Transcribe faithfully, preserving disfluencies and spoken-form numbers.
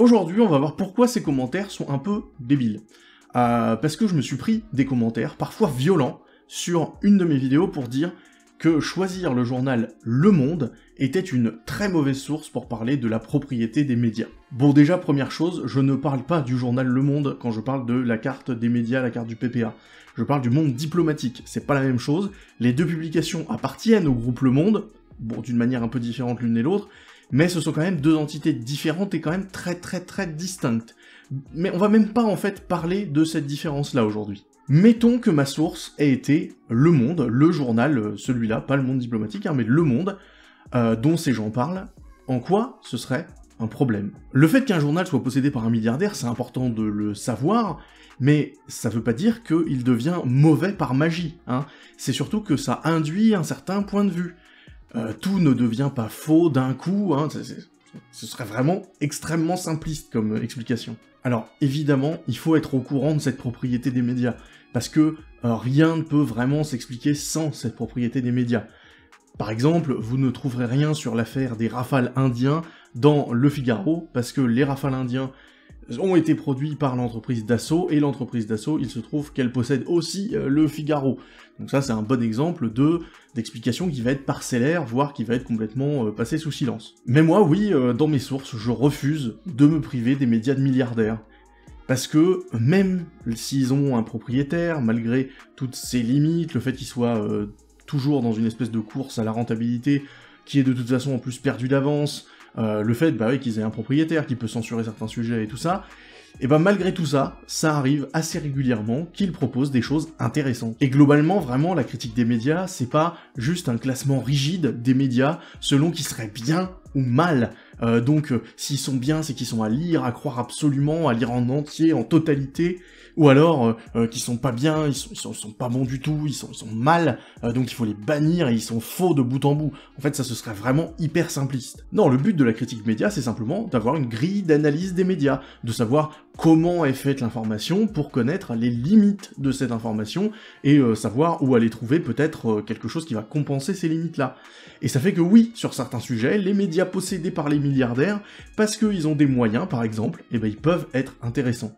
Aujourd'hui, on va voir pourquoi ces commentaires sont un peu débiles. Euh, parce que je me suis pris des commentaires, parfois violents, sur une de mes vidéos pour dire que choisir le journal Le Monde était une très mauvaise source pour parler de la propriété des médias. Bon, déjà, première chose, je ne parle pas du journal Le Monde quand je parle de la carte des médias, la carte du P P A. Je parle du Monde diplomatique, c'est pas la même chose. Les deux publications appartiennent au groupe Le Monde, bon, d'une manière un peu différente l'une et l'autre, mais ce sont quand même deux entités différentes et quand même très très très distinctes. Mais on va même pas en fait parler de cette différence-là aujourd'hui. Mettons que ma source ait été Le Monde, le journal, celui-là, pas Le Monde diplomatique, hein, mais Le Monde, euh, dont ces gens parlent, en quoi ce serait un problème? Le fait qu'un journal soit possédé par un milliardaire, c'est important de le savoir, mais ça veut pas dire qu'il devient mauvais par magie, hein. C'est surtout que ça induit un certain point de vue. Euh, tout ne devient pas faux d'un coup, hein, c'est, c'est, ce serait vraiment extrêmement simpliste comme euh, explication. Alors évidemment, il faut être au courant de cette propriété des médias, parce que euh, rien ne peut vraiment s'expliquer sans cette propriété des médias. Par exemple, vous ne trouverez rien sur l'affaire des rafales indiens dans Le Figaro, parce que les rafales indiens ont été produits par l'entreprise Dassault, et l'entreprise Dassault, il se trouve qu'elle possède aussi euh, Le Figaro. Donc ça, c'est un bon exemple de d'explication qui va être parcellaire, voire qui va être complètement euh, passée sous silence. Mais moi, oui, euh, dans mes sources, je refuse de me priver des médias de milliardaires. Parce que, même s'ils ont un propriétaire, malgré toutes ses limites, le fait qu'ils soient euh, toujours dans une espèce de course à la rentabilité, qui est de toute façon en plus perdue d'avance, Euh, le fait bah, ouais, qu'ils aient un propriétaire qui peut censurer certains sujets et tout ça, et bah malgré tout ça, ça arrive assez régulièrement qu'ils proposent des choses intéressantes. Et globalement, vraiment, la critique des médias, c'est pas juste un classement rigide des médias selon qui serait bien ou mal. Euh, donc, euh, s'ils sont bien, c'est qu'ils sont à lire, à croire absolument, à lire en entier, en totalité, ou alors euh, euh, qu'ils sont pas bien, ils sont, ils sont, ils sont pas bons du tout, ils sont, ils sont mal, euh, donc il faut les bannir et ils sont faux de bout en bout. En fait, ça, ce serait vraiment hyper simpliste. Non, le but de la critique média, c'est simplement d'avoir une grille d'analyse des médias, de savoir comment est faite l'information pour connaître les limites de cette information et euh, savoir où aller trouver peut-être euh, quelque chose qui va compenser ces limites-là. Et ça fait que oui, sur certains sujets, les médias possédés par les milliardaires, parce qu'ils ont des moyens, par exemple, et ben ils peuvent être intéressants.